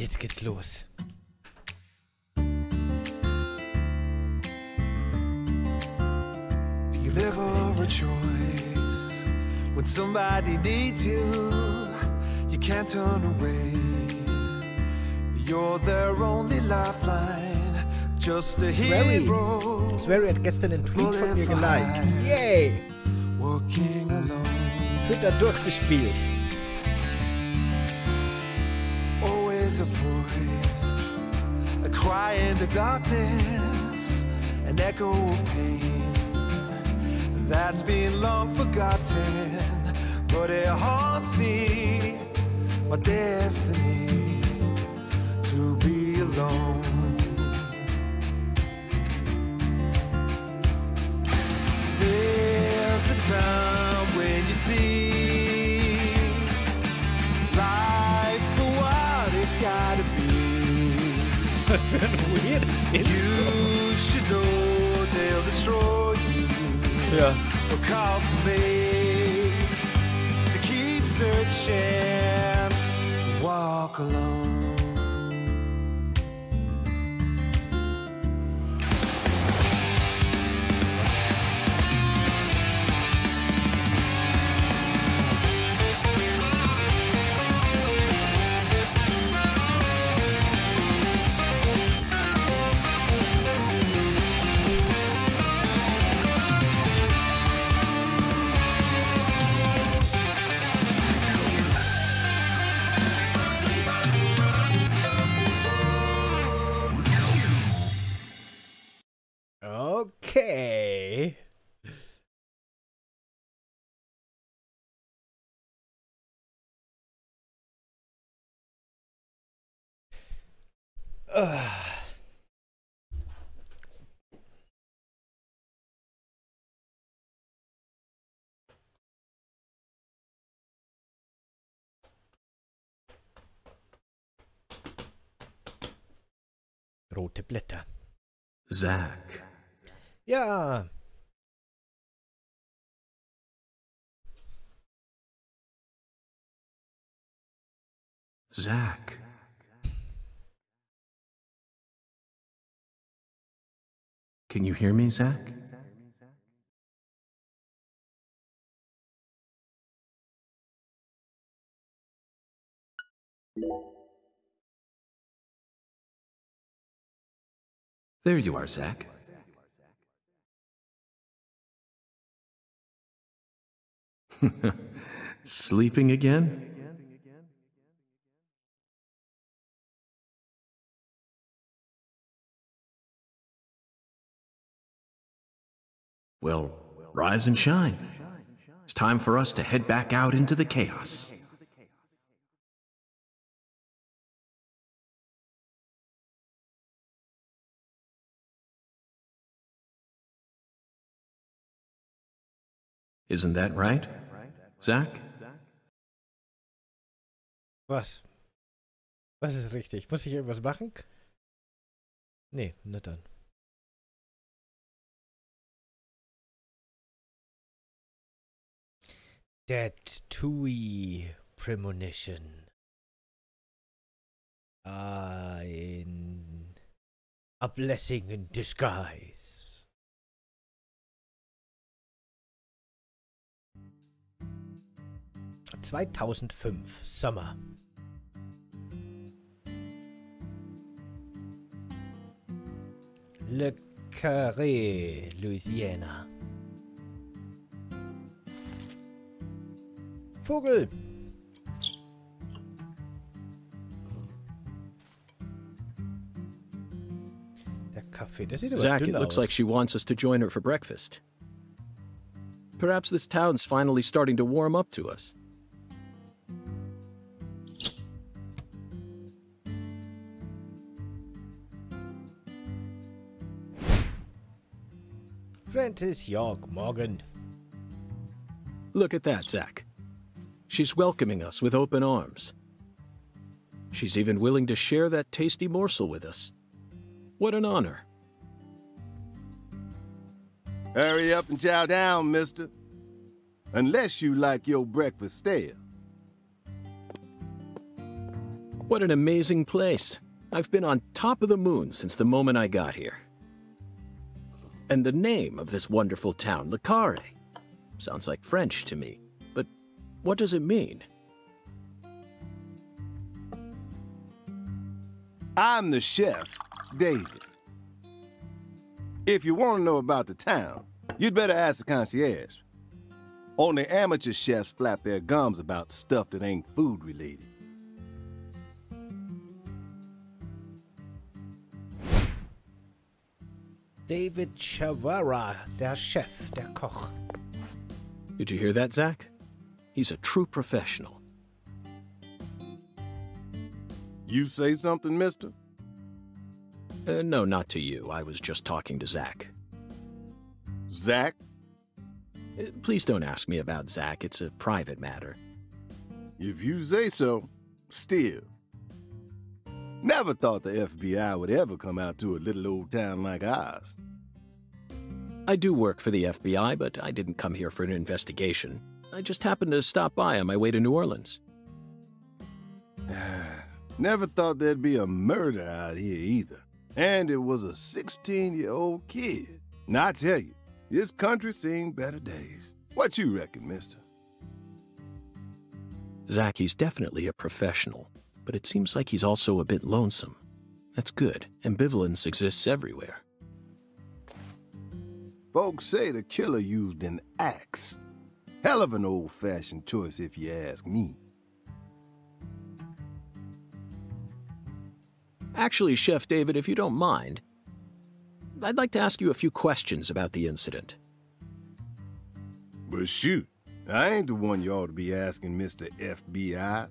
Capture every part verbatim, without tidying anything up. Jetzt geht's los. You never rejoice when somebody needs you. You can't turn away. You're their only lifeline. Just a hero. Swery hat gestern einen Tweet von mir geliked. Yay! Twitter durchgespielt. A voice, a cry in the darkness, an echo of pain that's been long forgotten, but it haunts me, my destiny to be alone. There's a time when you see life for what it's gotta be. That's been weird. You should know they'll destroy you. Yeah. But call to me to keep searching. Walk alone. Okay. Uh. Rote Blätter. Zack. Ja. Zack. Can you hear me, Zack? There you are, Zack. Sleeping again? Well, rise and shine. It's time for us to head back out into the chaos. Isn't that right? Zack? Was? Was ist richtig? Muss ich irgendwas machen? Nee, nicht dann. That Tui Premonition. Ein... A blessing in disguise. zweitausendfünf, Sommer. Le Carré, Louisiana. Vogel. Der Kaffee, das sieht aber dünn aus. Zack, it looks like she wants us to join her for breakfast. Perhaps this town's finally starting to warm up to us. Francis York Morgan. Look at that, Zack. She's welcoming us with open arms. She's even willing to share that tasty morsel with us. What an honor. Hurry up and chow down, mister. Unless you like your breakfast stale. What an amazing place. I've been on top of the moon since the moment I got here. And the name of this wonderful town, Le Carré. Sounds like French to me, but what does it mean? I'm the chef, David. If you want to know about the town, you'd better ask the concierge. Only amateur chefs flap their gums about stuff that ain't food-related. David Chavara, der Chef, der Koch. Did you hear that, Zach? He's a true professional. You say something, mister? Uh, no, not to you. I was just talking to Zach. Zach? Uh, please don't ask me about Zach. It's a private matter. If you say so, still. Never thought the F B I would ever come out to a little old town like ours. I do work for the F B I, but I didn't come here for an investigation. I just happened to stop by on my way to New Orleans. Never thought there'd be a murder out here either. And it was a sixteen-year-old kid. Now I tell you, this country's seen better days. What you reckon, mister? Zach, he's definitely a professional, but it seems like he's also a bit lonesome. That's good. Ambivalence exists everywhere. Folks say the killer used an axe. Hell of an old-fashioned choice, if you ask me. Actually, Chef David, if you don't mind, I'd like to ask you a few questions about the incident. But shoot, I ain't the one you ought to be asking, Mister F B I.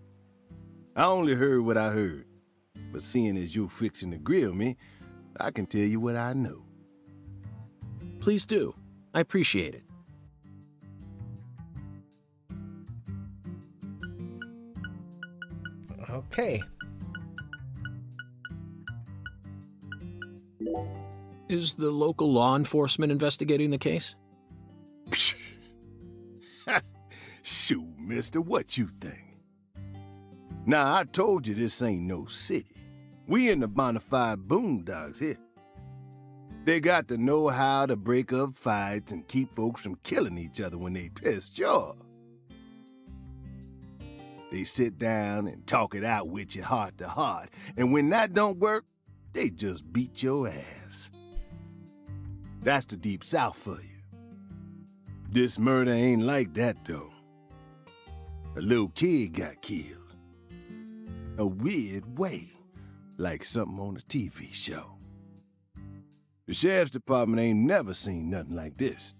I only heard what I heard. But seeing as you're fixing to grill me, I can tell you what I know. Please do. I appreciate it. Okay. Is the local law enforcement investigating the case? Shoot, mister, what you think? Now, I told you this ain't no city. We in the bona fide boondocks here. They got to know how to break up fights and keep folks from killing each other when they pissed you off. They sit down and talk it out with you heart to heart, and when that don't work, they just beat your ass. That's the Deep South for you. This murder ain't like that, though. A little kid got killed. A weird way, like something on a T V show. The sheriff's department ain't never seen nothing like this.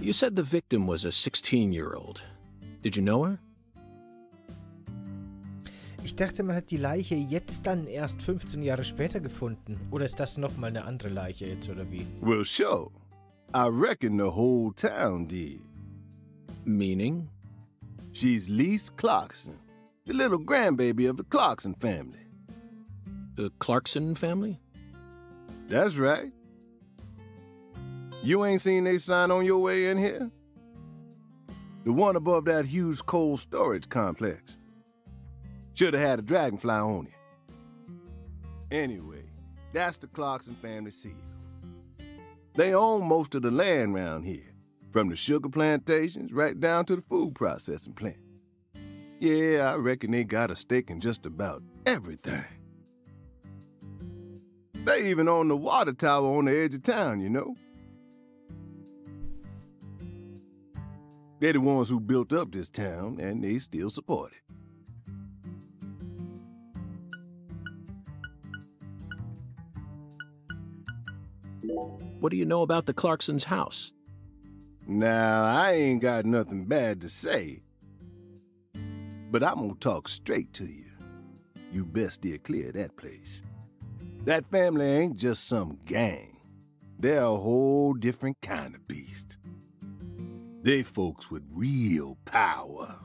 You said the victim was a sixteen-year-old. Did you know her? Ich dachte, man hat die Leiche jetzt dann erst fünfzehn Jahre später gefunden. Oder ist das nochmal eine andere Leiche jetzt, oder wie? Well, sure. I reckon the whole town did. Meaning? She's Lise Clarkson, the little grandbaby of the Clarkson family. The Clarkson family? That's right. You ain't seen they sign on your way in here? The one above that huge coal storage complex. Should have had a dragonfly on it. Anyway, that's the Clarkson family seal. They own most of the land around here, from the sugar plantations right down to the food processing plant. Yeah, I reckon they got a stake in just about everything. They even own the water tower on the edge of town, you know? They're the ones who built up this town, and they still support it. What do you know about the Clarksons' house? Now, I ain't got nothing bad to say. But I'm gonna talk straight to you. You best steer clear of that place. That family ain't just some gang. They're a whole different kind of beast. They folks with real power.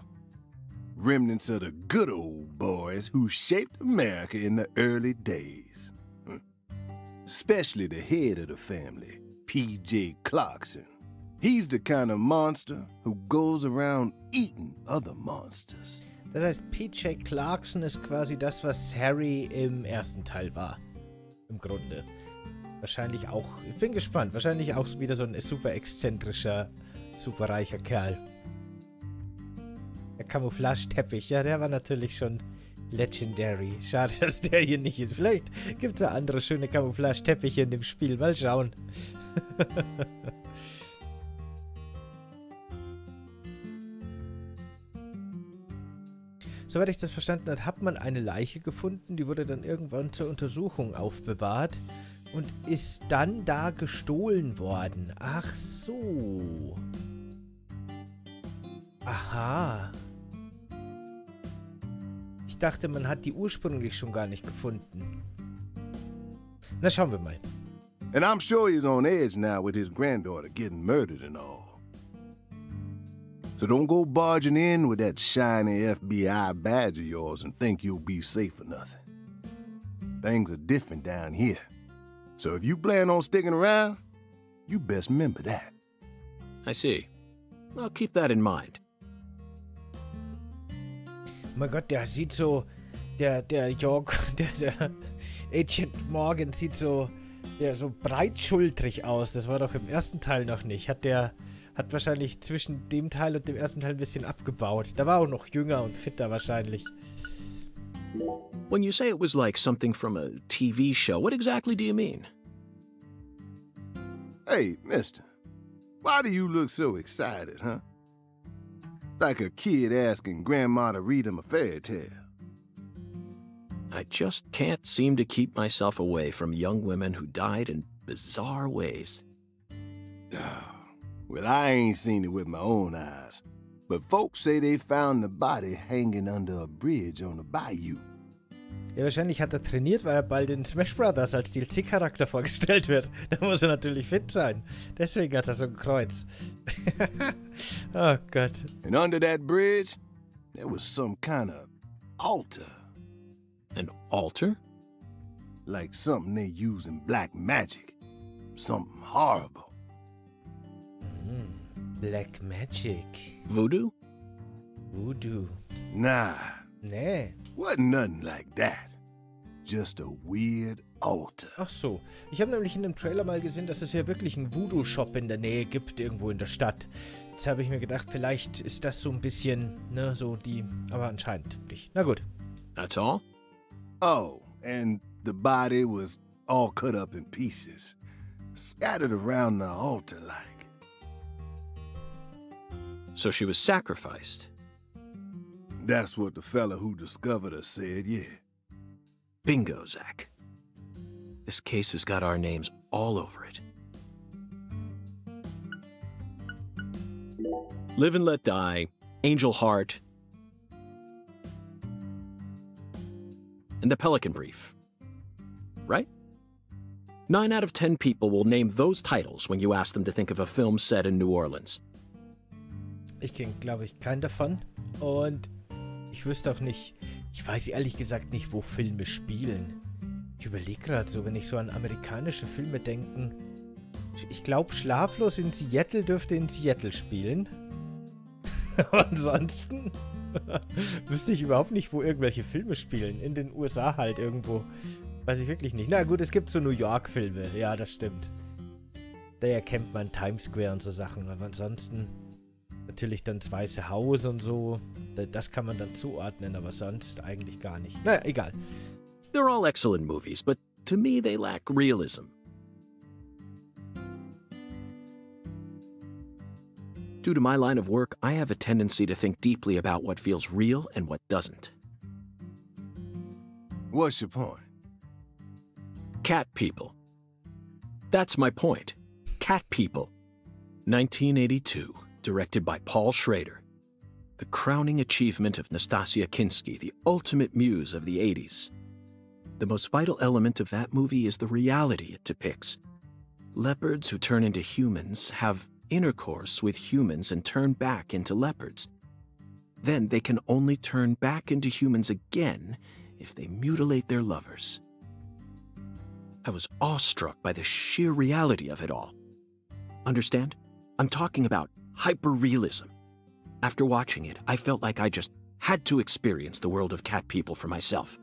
Remnants of the good old boys who shaped America in the early days. Especially the head of the family, P J Clarkson. He's the kind of monster who goes around eating other monsters. Das heißt, P J. Clarkson ist quasi das, was Harry im ersten Teil war. Im Grunde. Wahrscheinlich auch, ich bin gespannt, wahrscheinlich auch wieder so ein super exzentrischer, super reicher Kerl. Der Camouflage-Teppich, ja, der war natürlich schon legendary. Schade, dass der hier nicht ist. Vielleicht gibt es da andere schöne Camouflage-Teppiche in dem Spiel. Mal schauen. Soweit ich das verstanden habe, hat man eine Leiche gefunden, die wurde dann irgendwann zur Untersuchung aufbewahrt und ist dann da gestohlen worden. Ach so. Aha. Ich dachte, man hat die ursprünglich schon gar nicht gefunden. Na, schauen wir mal. And I'm sure he's on edge now with his granddaughter getting murdered and all. So don't go barging in with that shiny F B I badge of yours and think you'll be safe for nothing. Things are different down here. So if you plan on sticking around, you best remember that. I see. I'll keep that in mind. Mein Gott, der sieht so, der, der York, der, der Agent Morgan sieht so, der so breitschultrig aus. Das war doch im ersten Teil noch nicht. Hat der... Hat wahrscheinlich zwischen dem Teil und dem ersten Teil ein bisschen abgebaut. Da war auch noch jünger und fitter wahrscheinlich. When you say it was like something from a T V show, what exactly do you mean? Hey, mister. Why do you look so excited, huh? Like a kid asking grandma to read him a fairy tale. I just can't seem to keep myself away from young women who died in bizarre ways. Well, I ain't seen it with my own eyes, but folks say they found the body hanging under a bridge on the bayou. Ja, wahrscheinlich hat er trainiert, weil er bald in Smash Brothers als D L C-Charakter vorgestellt wird. Da muss er natürlich fit sein. Deswegen hat er so ein Kreuz. Oh Gott. And under that bridge, there was some kind of altar. An altar? Like something they use in black magic. Something horrible. Black Magic. Voodoo? Voodoo. Nah. Nee. Wasn't nothing like that. Just a weird altar. Ach so. Ich habe nämlich in dem Trailer mal gesehen, dass es ja wirklich einen Voodoo-Shop in der Nähe gibt, irgendwo in der Stadt. Jetzt habe ich mir gedacht, vielleicht ist das so ein bisschen, ne, so die... Aber anscheinend nicht. Na gut. That's all? Oh, and the body was all cut up in pieces. Scattered around the altar like. So she was sacrificed. That's what the fella who discovered her said, yeah. Bingo, Zach. This case has got our names all over it. Live and Let Die, Angel Heart, and The Pelican Brief. Right? Nine out of ten people will name those titles when you ask them to think of a film set in New Orleans. Ich kenne, glaube ich, keinen davon und ich wüsste auch nicht, ich weiß ehrlich gesagt nicht, wo Filme spielen. Ich überlege gerade so, wenn ich so an amerikanische Filme denke, ich glaube, Schlaflos in Seattle dürfte in Seattle spielen. Aber ansonsten wüsste ich überhaupt nicht, wo irgendwelche Filme spielen. In den U S A halt irgendwo. Weiß ich wirklich nicht. Na gut, es gibt so New York-Filme. Ja, das stimmt. Da erkennt man Times Square und so Sachen, aber ansonsten... Natürlich dann das Weiße Haus und so. Das kann man dann zuordnen, aber sonst eigentlich gar nicht. Naja, egal. They're all excellent movies, but to me they lack realism. Due to my line of work, I have a tendency to think deeply about what feels real and what doesn't. What's your point? Cat People. That's my point. Cat People. nineteen eighty-two. Directed by Paul Schrader. The crowning achievement of Nastassia Kinski, the ultimate muse of the eighties. The most vital element of that movie is the reality it depicts. Leopards who turn into humans have intercourse with humans and turn back into leopards. Then they can only turn back into humans again if they mutilate their lovers. I was awestruck by the sheer reality of it all. Understand? I'm talking about hyper-realism. After watching it, I felt like I just had to experience the world of Cat People for myself.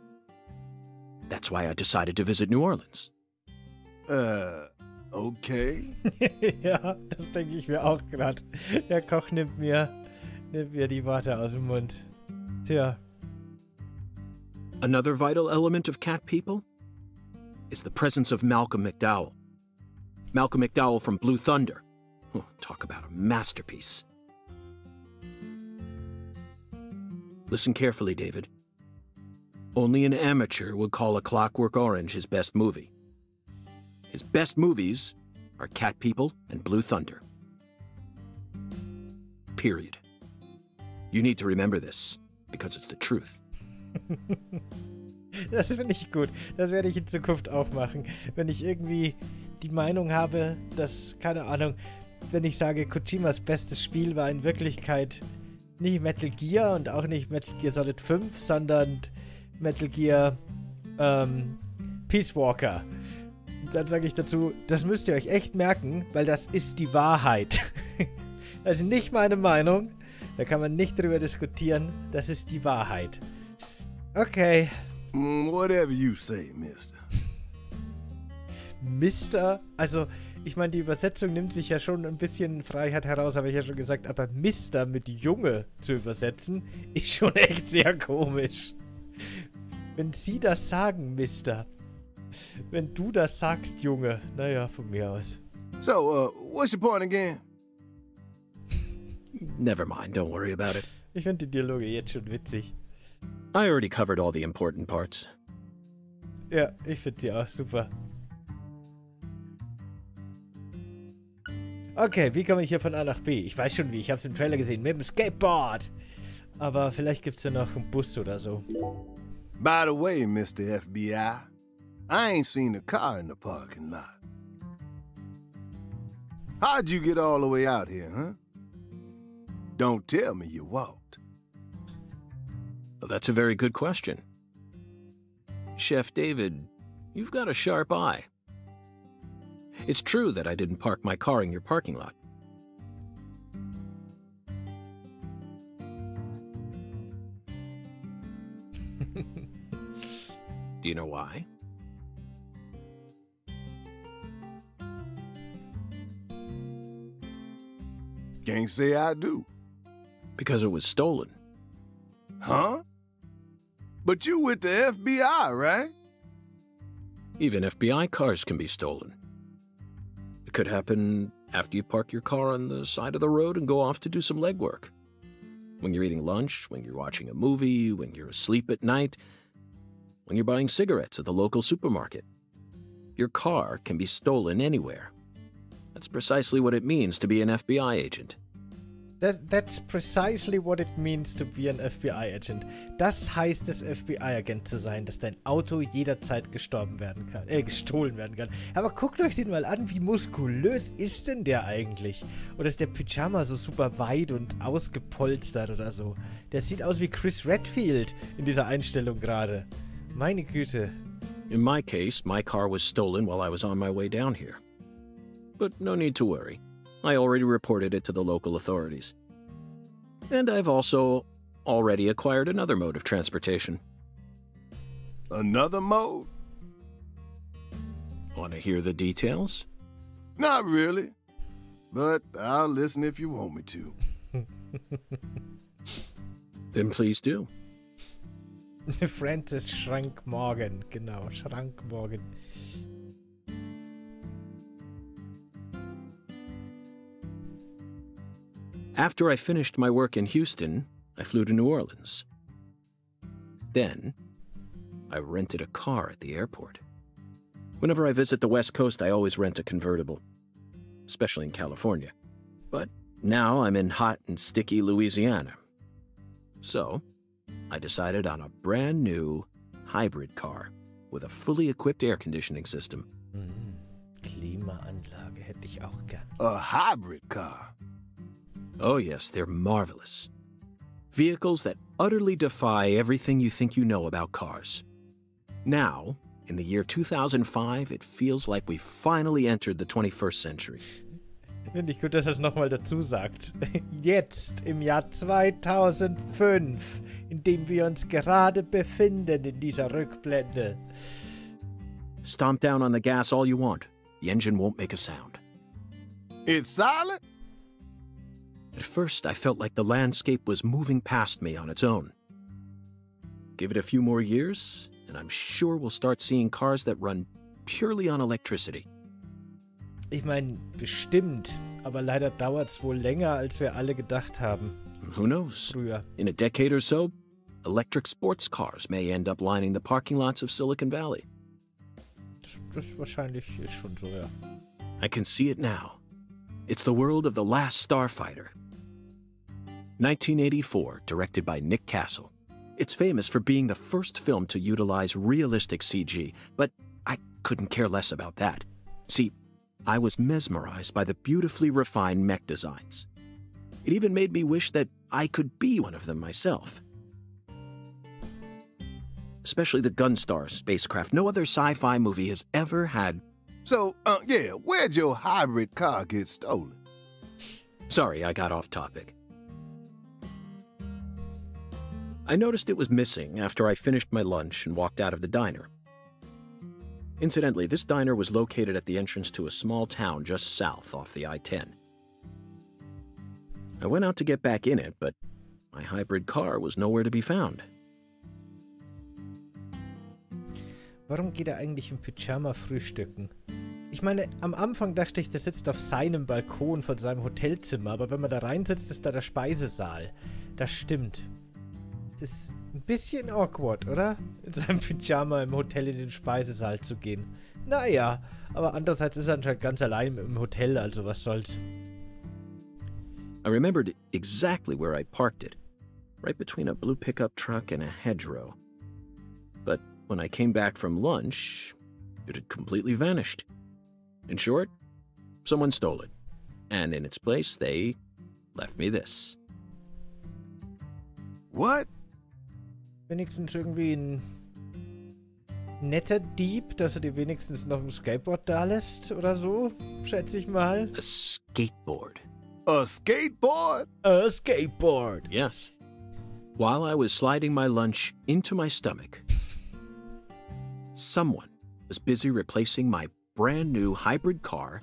That's why I decided to visit New Orleans. Äh, okay. Ja, das denke ich mir auch gerade. Der Koch nimmt mir, nimmt mir die Worte aus dem Mund. Tja. Another vital element of Cat People is the presence of Malcolm McDowell. Malcolm McDowell from Blue Thunder. Oh, talk about a masterpiece. Listen carefully, David. Only an amateur would call A Clockwork Orange his best movie. His best movies are Cat People and Blue Thunder. Period. You need to remember this, because it's the truth. Das finde ich gut. Das werde ich in Zukunft auch machen. Wenn ich irgendwie die Meinung habe, dass, keine Ahnung, wenn ich sage, Kojimas bestes Spiel war in Wirklichkeit nicht Metal Gear und auch nicht Metal Gear Solid fünf, sondern Metal Gear ähm, Peace Walker. Und dann sage ich dazu, das müsst ihr euch echt merken, weil das ist die Wahrheit. Das ist nicht meine Meinung. Da kann man nicht drüber diskutieren. Das ist die Wahrheit. Okay. Whatever you say, Mister. Mister, also ich meine, die Übersetzung nimmt sich ja schon ein bisschen Freiheit heraus, habe ich ja schon gesagt, aber Mister mit Junge zu übersetzen, ist schon echt sehr komisch. Wenn Sie das sagen, Mister. Wenn du das sagst, Junge. Naja, von mir aus. So, uh, what's your point again? Never mind, don't worry about it. Ich finde die Dialoge jetzt schon witzig. I already covered all the important parts. Ja, ich finde die auch super. Okay, wie komme ich hier von A nach B? Ich weiß schon wie, ich habe es im Trailer gesehen, mit dem Skateboard. Aber vielleicht gibt es ja noch einen Bus oder so. By the way, Mister F B I, I ain't seen a car in the parking lot. How'd you get all the way out here, huh? Don't tell me you walked. Well, that's a very good question. Chef David, you've got a sharp eye. It's true that I didn't park my car in your parking lot. Do you know why? Can't say I do. Because it was stolen. Huh? But you with the F B I, right? Even F B I cars can be stolen. It could happen after you park your car on the side of the road and go off to do some legwork. When you're eating lunch, when you're watching a movie, when you're asleep at night, when you're buying cigarettes at the local supermarket. Your car can be stolen anywhere. That's precisely what it means to be an F B I agent. Das, that's precisely what it means to be an F B I agent. Das heißt es, F B I-Agent zu sein, dass dein Auto jederzeit gestorben werden kann, äh, gestohlen werden kann. Aber guckt euch den mal an, wie muskulös ist denn der eigentlich? Oder ist der Pyjama so super weit und ausgepolstert oder so? Der sieht aus wie Chris Redfield in dieser Einstellung gerade. Meine Güte. In my case, my car was stolen while I was on my way down here. But no need to worry. I already reported it to the local authorities. And I've also already acquired another mode of transportation. Another mode? Want to hear the details? Not really. But I'll listen if you want me to. Then please do. Francis Schrank Morgan, genau, Schrank Morgan. After I finished my work in Houston, I flew to New Orleans. Then, I rented a car at the airport. Whenever I visit the West Coast, I always rent a convertible, especially in California. But now I'm in hot and sticky Louisiana. So, I decided on a brand new hybrid car with a fully equipped air conditioning system. Mm, Klimaanlage hätte ich auch gern. A hybrid car? Oh yes, they're marvelous. Vehicles that utterly defy everything you think you know about cars. Now, in the year two thousand five, it feels like we finally entered the twenty-first century. Finde ich gut, dass er es nochmal dazu sagt. Jetzt, im Jahr zweitausendfünf, in dem wir uns gerade befinden in dieser Rückblende. Stomp down on the gas all you want. The engine won't make a sound. It's silent? At first, I felt like the landscape was moving past me on its own. Give it a few more years, and I'm sure we'll start seeing cars that run purely on electricity. Ich meine, bestimmt, aber leider dauert's wohl länger, als wir alle gedacht haben. Who knows? Früher. In a decade or so, electric sports cars may end up lining the parking lots of Silicon Valley. Das, das wahrscheinlich ist schon so, ja. I can see it now. It's the world of The Last Starfighter. nineteen eighty-four, directed by Nick Castle. It's famous for being the first film to utilize realistic C G, but I couldn't care less about that. See, I was mesmerized by the beautifully refined mech designs. It even made me wish that I could be one of them myself. Especially the Gunstar spacecraft. No other sci-fi movie has ever had... So, uh, yeah, where'd your hybrid car get stolen? Sorry, I got off topic. I noticed it was missing after I finished my lunch and walked out of the diner. Incidentally, this diner was located at the entrance to a small town just south off the I ten. I went out to get back in it, but my hybrid car was nowhere to be found. Warum geht er eigentlich im Pyjama frühstücken? Ich meine, am Anfang dachte ich, der sitzt auf seinem Balkon von seinem Hotelzimmer, aber wenn man da reinsitzt, ist da der Speisesaal. Das stimmt. Das ist ein bisschen awkward, oder? In seinem Pyjama im Hotel in den Speisesaal zu gehen. Naja, aber andererseits ist er anscheinend ganz allein im Hotel, also was soll's. I remembered exactly where I parked it. Right between a blue pickup truck and a hedgerow. But when I came back from lunch, it had completely vanished. In short, someone stole it. And in its place, they left me this. What? Wenigstens irgendwie ein netter Dieb, dass er dir wenigstens noch ein Skateboard da lässt oder so, schätze ich mal. A skateboard. A skateboard? A skateboard. Yes. While I was sliding my lunch into my stomach, someone was busy replacing my brand new hybrid car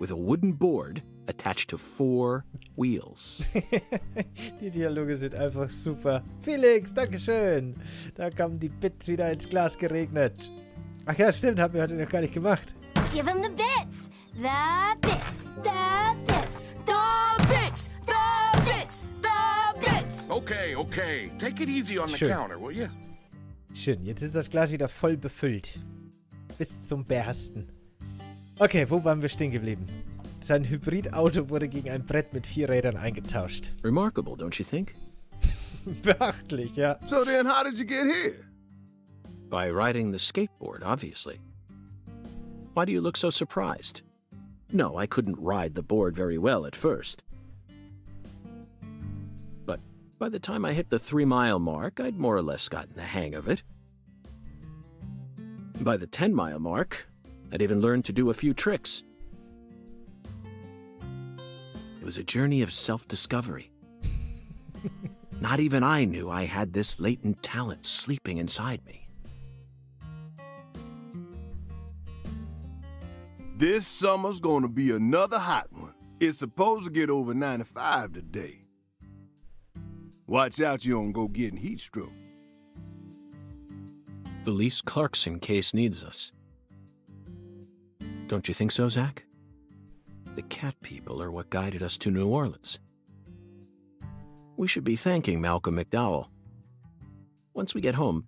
with a wooden board attached to four wheels. Die Dialoge sind einfach super. Felix, dankeschön. Da kamen die Bits wieder ins Glas geregnet. Ach ja, stimmt, haben wir heute noch gar nicht gemacht. Give him the bits. The bits. The bits. The bits. The bits. The bits. Okay, okay. Take it easy on the schön. Counter, will you? Schön, jetzt ist das Glas wieder voll befüllt. Bis zum Bersten. Okay, wo waren wir stehen geblieben? Sein Hybridauto wurde gegen ein Brett mit vier Rädern eingetauscht. Remarkable, don't you think? Beachtlich, ja. So then, how did you get here? By riding the skateboard, obviously. Why do you look so surprised? No, I couldn't ride the board very well at first. By the time I hit the three-mile mark, I'd more or less gotten the hang of it. By the ten-mile mark, I'd even learned to do a few tricks. It was a journey of self-discovery. Not even I knew I had this latent talent sleeping inside me. This summer's gonna be another hot one. It's supposed to get over ninety-five today. Watch out you don't go getting heat stroke. The Lise Clarkson case needs us. Don't you think so, Zach? The Cat People are what guided us to New Orleans. We should be thanking Malcolm McDowell. Once we get home,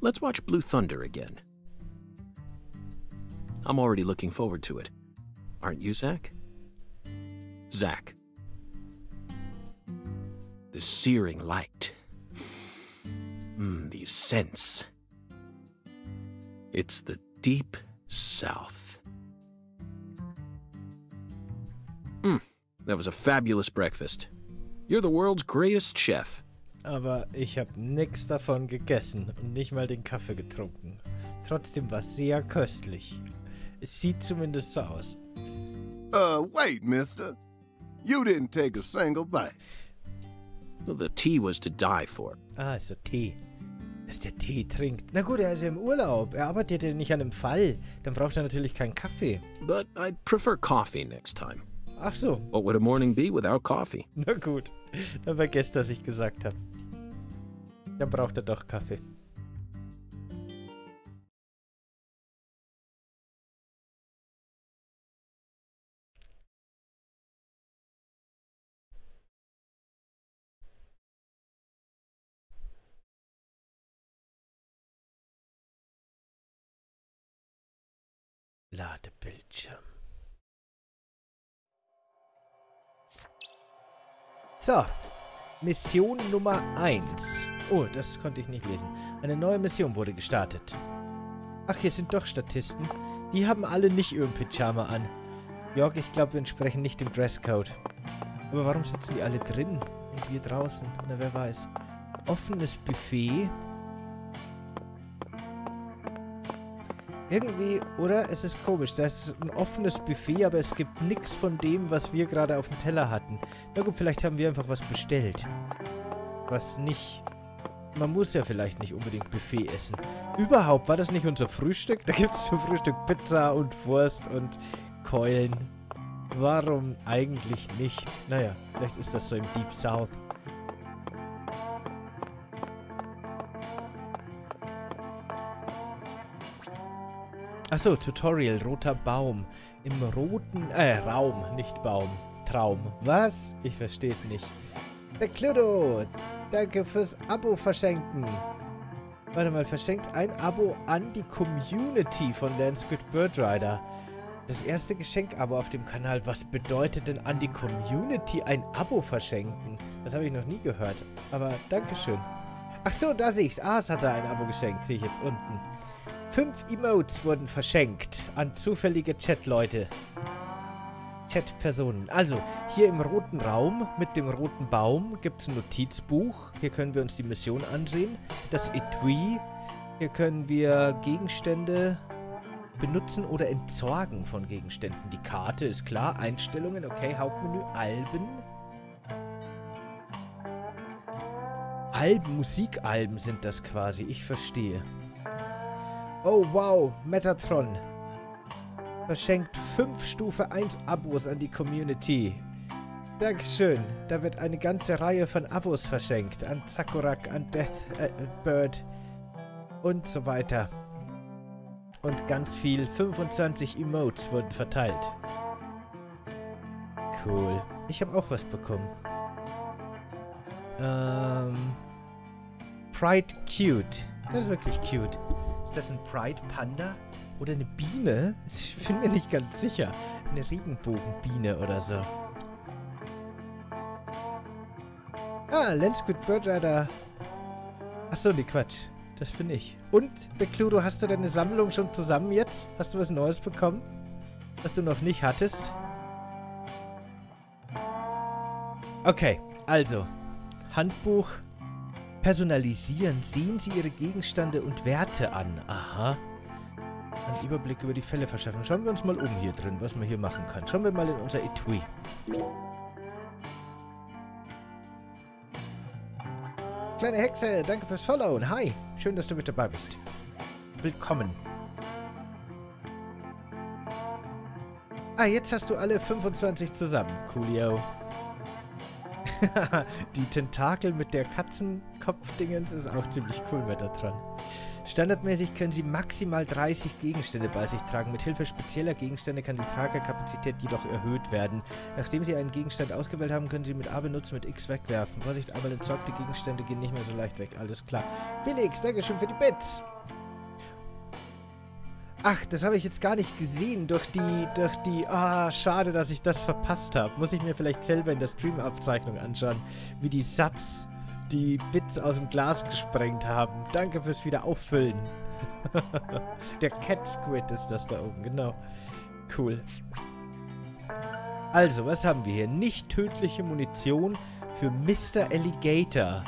let's watch Blue Thunder again. I'm already looking forward to it. Aren't you, Zach? Zach. The searing light. Mm, these scents. It's the deep south. Mm, that was a fabulous breakfast. You're the world's greatest chef. Aber ich habe nichts davon gegessen und nicht mal den Kaffee getrunken. Trotzdem war es sehr köstlich. Es sieht zumindest so aus. Uh, wait, mister. You didn't take a single bite. Well, the tea was to die for. Ah, also Tee. Dass der Tee trinkt. Na gut, er ist ja im Urlaub. Er arbeitet ja nicht an einem Fall. Dann braucht er natürlich keinen Kaffee. But I'd prefer coffee next time. Ach so. What would a morning be without coffee? Na gut. Dann vergesst, was ich gesagt habe. Dann braucht er doch Kaffee. Ladebildschirm. So, Mission Nummer eins. Oh, das konnte ich nicht lesen. Eine neue Mission wurde gestartet. Ach, hier sind doch Statisten. Die haben alle nicht ihren Pyjama an. Jörg, ich glaube, wir entsprechen nicht dem Dresscode. Aber warum sitzen die alle drin und wir draußen? Na, wer weiß. Offenes Buffet. Irgendwie, oder? Es ist komisch. Das ist ein offenes Buffet, aber es gibt nichts von dem, was wir gerade auf dem Teller hatten. Na gut, vielleicht haben wir einfach was bestellt. Was nicht... Man muss ja vielleicht nicht unbedingt Buffet essen. Überhaupt, war das nicht unser Frühstück? Da gibt es zum Frühstück Pizza und Wurst und Keulen. Warum eigentlich nicht? Naja, vielleicht ist das so im Deep South. Achso, Tutorial, roter Baum. Im roten... Äh, Raum, nicht Baum. Traum. Was? Ich versteh's nicht. Der Cludo, danke fürs Abo verschenken. Warte mal, verschenkt ein Abo an die Community von Landsquid Birdrider. Das erste Geschenk-Abo auf dem Kanal. Was bedeutet denn an die Community ein Abo verschenken? Das habe ich noch nie gehört. Aber Dankeschön. Achso, da sehe ich's. Ah, es hat da ein Abo geschenkt. Sehe ich jetzt unten. Fünf Emotes wurden verschenkt an zufällige Chat-Leute. Chat-Personen. Also, hier im roten Raum mit dem roten Baum gibt es ein Notizbuch. Hier können wir uns die Mission ansehen. Das Etui. Hier können wir Gegenstände benutzen oder entsorgen von Gegenständen. Die Karte ist klar. Einstellungen, okay. Hauptmenü, Alben. Alben, Musikalben sind das quasi. Ich verstehe. Oh wow, Metatron. Verschenkt fünf Stufe eins Abos an die Community. Dankeschön. Da wird eine ganze Reihe von Abos verschenkt. An Zakurak, an Death äh, Bird und so weiter. Und ganz viel. fünfundzwanzig Emotes wurden verteilt. Cool. Ich habe auch was bekommen. Ähm. Pride Cute. Das ist wirklich cute. Ist das ein Pride Panda oder eine Biene? Ich bin mir nicht ganz sicher. Eine Regenbogenbiene oder so. Ah, Landsquid Birdrider. Achso, ne Quatsch. Das bin ich. Und, Bekludo, hast du deine Sammlung schon zusammen jetzt? Hast du was Neues bekommen? Was du noch nicht hattest? Okay, also. Handbuch. Personalisieren. Sehen Sie Ihre Gegenstände und Werte an. Aha. Einen Überblick über die Fälle verschaffen. Schauen wir uns mal um hier drin, was man hier machen kann. Schauen wir mal in unser Etui. Kleine Hexe, danke fürs Followen. Hi, schön, dass du mit dabei bist. Willkommen. Ah, jetzt hast du alle fünfundzwanzig zusammen. Coolio. Die Tentakel mit der Katzenkopfdingens ist auch ziemlich cool mit da dran. Standardmäßig können sie maximal dreißig Gegenstände bei sich tragen. Mit Hilfe spezieller Gegenstände kann die Tragerkapazität jedoch erhöht werden. Nachdem sie einen Gegenstand ausgewählt haben, können sie mit A benutzen, mit X wegwerfen. Vorsicht, aber entsorgte Gegenstände gehen nicht mehr so leicht weg. Alles klar. Felix, Dankeschön für die Bits. Ach, das habe ich jetzt gar nicht gesehen durch die, durch die, ah, schade, dass ich das verpasst habe. Muss ich mir vielleicht selber in der Stream-Aufzeichnung anschauen, wie die Subs die Bits aus dem Glas gesprengt haben. Danke fürs Wiederauffüllen. Der Cat Squid ist das da oben, genau. Cool. Also, was haben wir hier? Nicht tödliche Munition für Mister Alligator.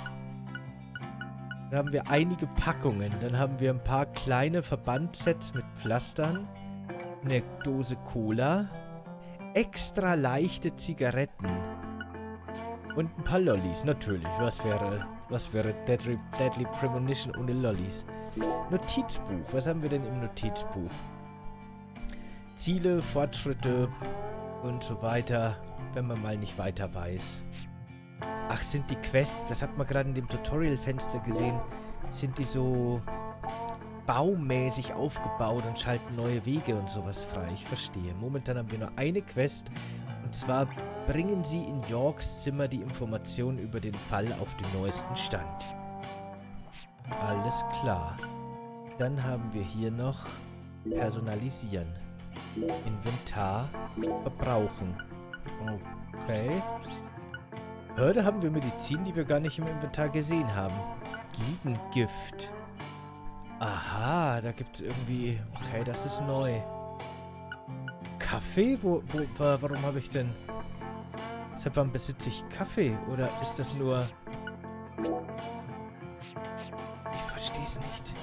Da haben wir einige Packungen. Dann haben wir ein paar kleine Verbandsets mit Pflastern. Eine Dose Cola. extra leichte Zigaretten. Und ein paar Lollis, natürlich. Was wäre, was wäre Deadly, Deadly Premonition ohne Lollis? Notizbuch. Was haben wir denn im Notizbuch? Ziele, Fortschritte und so weiter, wenn man mal nicht weiter weiß. Ach, sind die Quests, das hat man gerade in dem Tutorial-Fenster gesehen, sind die so baumäßig aufgebaut und schalten neue Wege und sowas frei. Ich verstehe. Momentan haben wir nur eine Quest, und zwar bringen sie in Yorks Zimmer die Informationen über den Fall auf den neuesten Stand. Alles klar. Dann haben wir hier noch Personalisieren. Inventar. Verbrauchen. Okay. Hörde haben wir Medizin, die wir gar nicht im Inventar gesehen haben. Gegengift. Aha, da gibt es irgendwie... Okay, das ist neu. Kaffee? Wo, wo, warum habe ich denn... Seit wann besitze ich Kaffee? Oder ist das nur... Ich verstehe es nicht.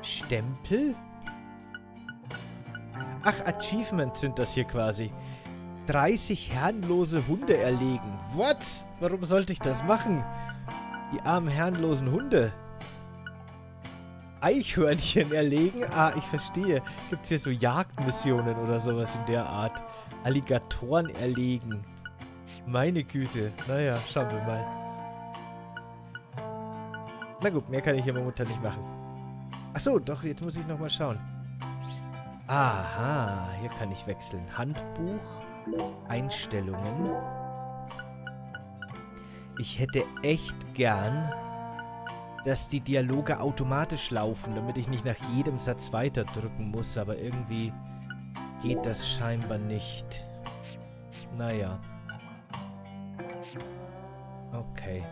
Stempel? Ach, Achievements sind das hier quasi. dreißig herrenlose Hunde erlegen. What? Warum sollte ich das machen? Die armen herrenlosen Hunde. Eichhörnchen erlegen? Ah, ich verstehe. Gibt's hier so Jagdmissionen oder sowas in der Art? Alligatoren erlegen. Meine Güte. Naja, schauen wir mal. Na gut, mehr kann ich hier momentan nicht machen. Achso, doch, jetzt muss ich nochmal schauen. Aha, hier kann ich wechseln. Handbuch. Einstellungen. Ich hätte echt gern, dass die Dialoge automatisch laufen, damit ich nicht nach jedem Satz weiterdrücken muss, aber irgendwie geht das scheinbar nicht. Naja. Okay.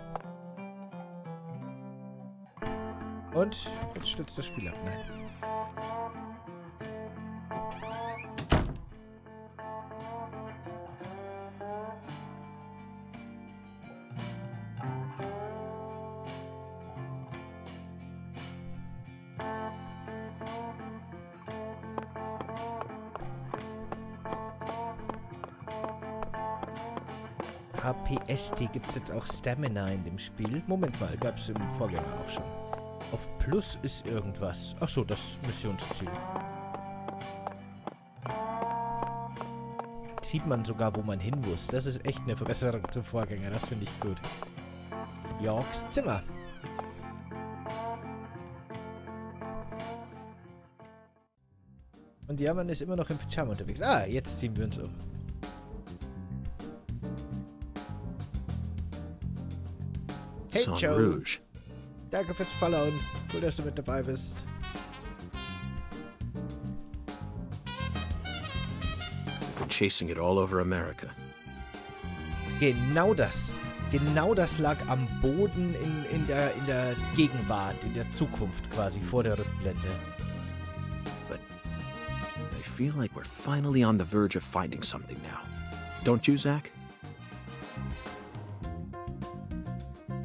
Und jetzt stürzt das Spiel ab. Nein. H P S T gibt es jetzt auch Stamina in dem Spiel. Moment mal, gab es im Vorgänger auch schon. Auf Plus ist irgendwas. Achso, das Missionsziel. Sieht man sogar, wo man hin muss. Das ist echt eine Verbesserung zum Vorgänger. Das finde ich gut. Yorks Zimmer. Und ja, man ist immer noch im Pyjama unterwegs. Ah, jetzt ziehen wir uns um. Hey Joe, danke fürs Followen. Cool, dass du mit dabei bist. Chasing it all over America. Genau das. Genau das lag am Boden in, in, der, in der Gegenwart, in der Zukunft quasi, vor der Rückblende. But I feel like we're finally on the verge of finding something now. Don't you, Zach?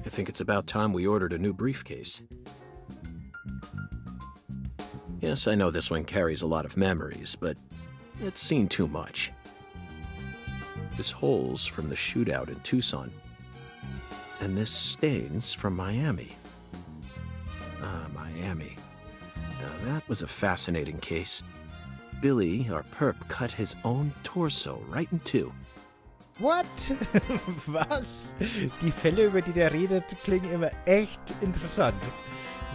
I think it's about time we ordered a new briefcase. Yes, I know this one carries a lot of memories, but it's seen too much. This hole's from the shootout in Tucson, and this stain's from Miami. Ah, Miami. Now that was a fascinating case. Billy, our perp, cut his own torso right in two. What? Was? Die Fälle, über die der redet, klingen immer echt interessant.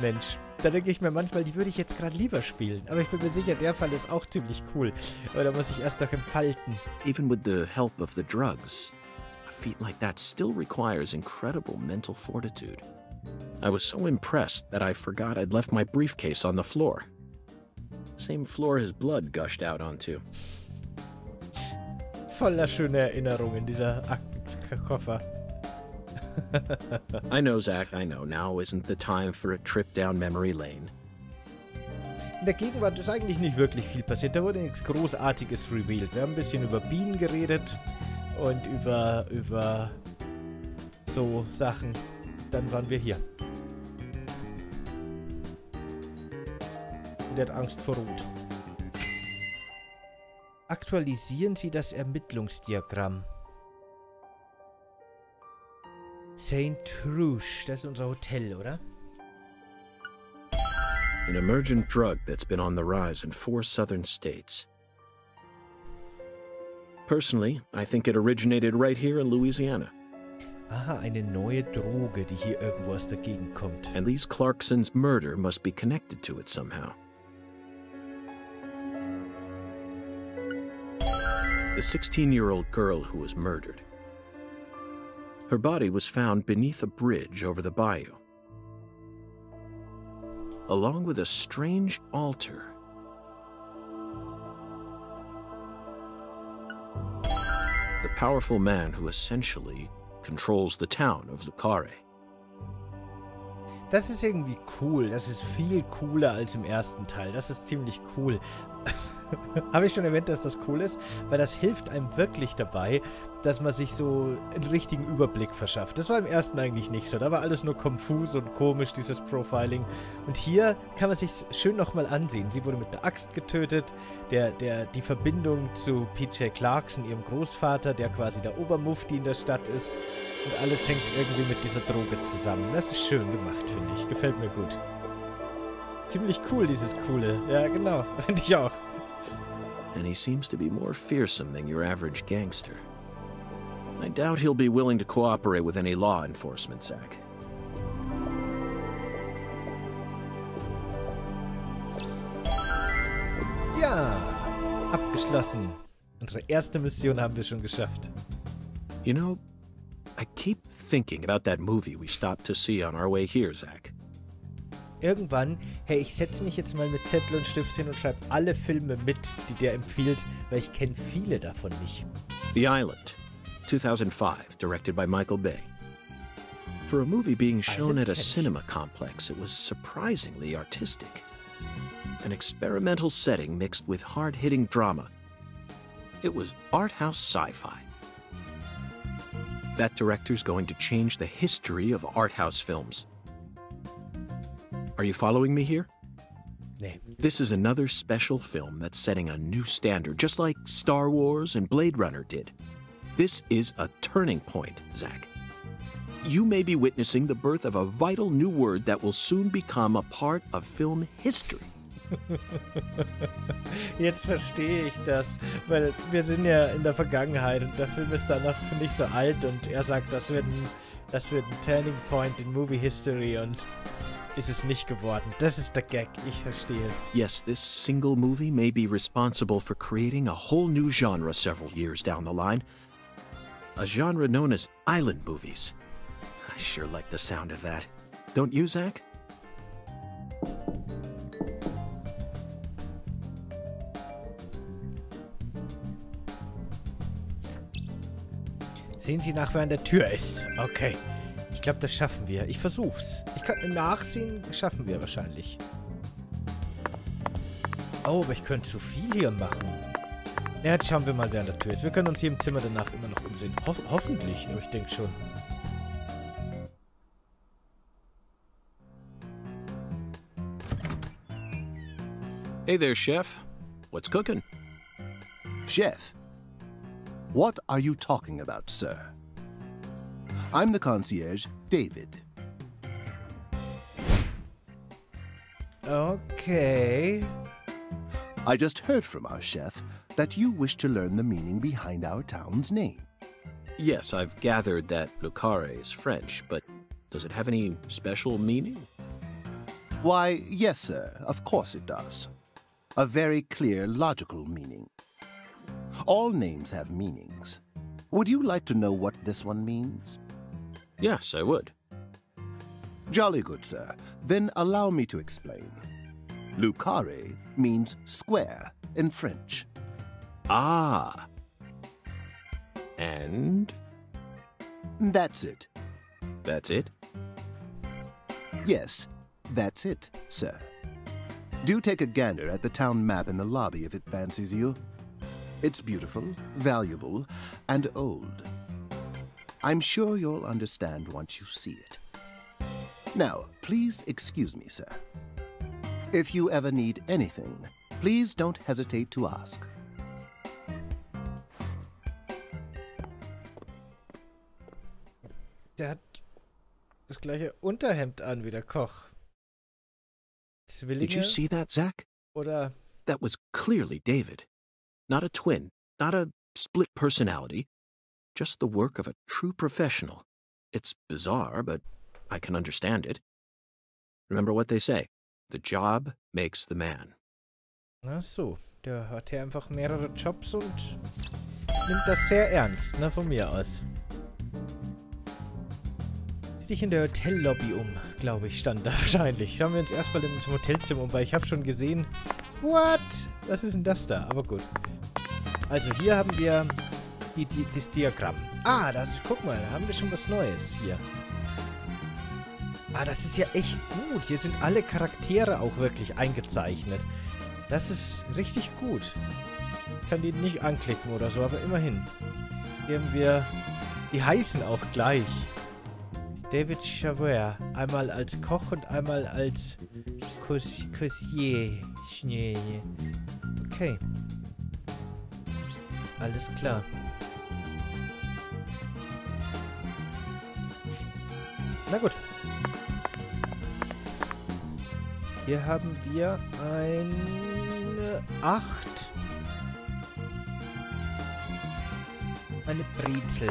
Mensch, da denke ich mir manchmal, die würde ich jetzt gerade lieber spielen. Aber ich bin mir sicher, der Fall ist auch ziemlich cool. Aber da muss ich erst noch entfalten. Even with the help of the drugs, a feat like that still requires incredible mental fortitude. I was so impressed that I forgot I'd left my briefcase on the floor. Same floor his blood gushed out onto. Voller schöne Erinnerungen, dieser Aktenkoffer. I know, Zach, I know. Now isn't the time for a trip down memory lane. In der Gegenwart ist eigentlich nicht wirklich viel passiert. Da wurde nichts Großartiges revealed. Wir haben ein bisschen über Bienen geredet und über, über so Sachen. Dann waren wir hier. Und er hat Angst vor Rot. Aktualisieren Sie das Ermittlungsdiagramm. Saint Rouge, das ist unser Hotel, oder? An emergent drug that's been on the rise in four southern states. Personally, I think it originated right here in Louisiana. Aha, eine neue Droge, die hier irgendwo aus der Gegend kommt. And Lise Clarkson's murder must be connected to it somehow. The sixteen-year-old girl who was murdered. Her body was found beneath a bridge over the bayou, along with a strange altar. The powerful man who essentially controls the town of Le Carré. Das ist irgendwie cool. Das ist viel cooler als im ersten Teil. Das ist ziemlich cool. Habe ich schon erwähnt, dass das cool ist? Weil das hilft einem wirklich dabei, dass man sich so einen richtigen Überblick verschafft. Das war im ersten eigentlich nicht so. Da war alles nur konfus und komisch, dieses Profiling. Und hier kann man sich schön nochmal ansehen. Sie wurde mit der Axt getötet. Der, der, die Verbindung zu P J Clarkson, ihrem Großvater, der quasi der Obermufti in der Stadt ist. Und alles hängt irgendwie mit dieser Droge zusammen. Das ist schön gemacht, finde ich. Gefällt mir gut. Ziemlich cool, dieses Coole. Ja, genau. Finde ich auch. And he seems to be more fearsome than your average gangster. I doubt he'll be willing to cooperate with any law enforcement, Zach. Ja, abgeschlossen. Unsere erste Mission haben wir schon geschafft. You know, I keep thinking about that movie we stopped to see on our way here, Zach. Irgendwann, hey, ich setze mich jetzt mal mit Zettel und Stift hin und schreibe alle Filme mit, die der empfiehlt, weil ich kenne viele davon nicht. The Island, two thousand five, directed by Michael Bay. For a movie being shown at a cinema complex, it was surprisingly artistic. An experimental setting mixed with hard-hitting drama. It was art house sci-fi. That director's going to change the history of art house films. Are you following me here? Nee. This is another special film that's setting a new standard, just like Star Wars and Blade Runner did. This is a turning point, Zach. You may be witnessing the birth of a vital new word that will soon become a part of film history. Jetzt verstehe ich das, weil wir sind ja in der Vergangenheit und der Film ist danach nicht so alt und er sagt, das wird ein, das wird ein Turning Point in Movie History und ist es nicht geworden. Das ist der Gag. Ich verstehe. Yes, this single movie may be responsible for creating a whole new genre several years down the line. A genre known as island movies. I sure like the sound of that. Don't you, Zach? Sehen Sie nach, wer an der Tür ist. Okay. Ich glaube, das schaffen wir. Ich versuch's. Ich kann nachsehen, schaffen wir wahrscheinlich. Oh, aber ich könnte zu viel hier machen. Ja, jetzt schauen wir mal, wer an der Tür ist. Wir können uns hier im Zimmer danach immer noch umsehen. Ho hoffentlich, aber ich denke schon. Hey there, Chef. What's cooking? Chef, what are you talking about, sir? I'm the concierge, David. Okay. I just heard from our chef that you wish to learn the meaning behind our town's name. Yes, I've gathered that Le Carré is French, but does it have any special meaning? Why, yes, sir, of course it does. A very clear, logical meaning. All names have meanings. Would you like to know what this one means? Yes, I would. Jolly good, sir. Then allow me to explain. Le Carré means square in French. Ah. And? That's it. That's it? Yes, that's it, sir. Do take a gander at the town map in the lobby if it fancies you. It's beautiful, valuable, and old. I'm sure you'll understand once you see it. Now, please excuse me, sir. If you ever need anything, please don't hesitate to ask. Der hat das gleiche Unterhemd an wie der Koch. Zwillinge? Did you see that, Zach? Oder? That was clearly David. Not a twin, not a split personality. Just the work of a true professional. It's bizarre, but I can understand it. Remember what they say. The job makes the man. Ach so, der hat hier einfach mehrere Jobs und nimmt das sehr ernst, ne, von mir aus. Sieh dich in der Hotellobby um, glaube ich, stand da wahrscheinlich. Schauen wir uns erstmal ins Hotelzimmer um, weil ich habe schon gesehen... What? Was ist denn das da? Aber gut. Also hier haben wir die, die, das Diagramm. Ah, das ist, guck mal, da haben wir schon was Neues hier. Ah, das ist ja echt gut. Hier sind alle Charaktere auch wirklich eingezeichnet. Das ist richtig gut. Ich kann die nicht anklicken oder so, aber immerhin. Hier haben wir... Die heißen auch gleich. David Chavara. Einmal als Koch und einmal als Cousier. Schnee. Okay. Alles klar. Na gut. Hier haben wir eine acht. Eine Brezel.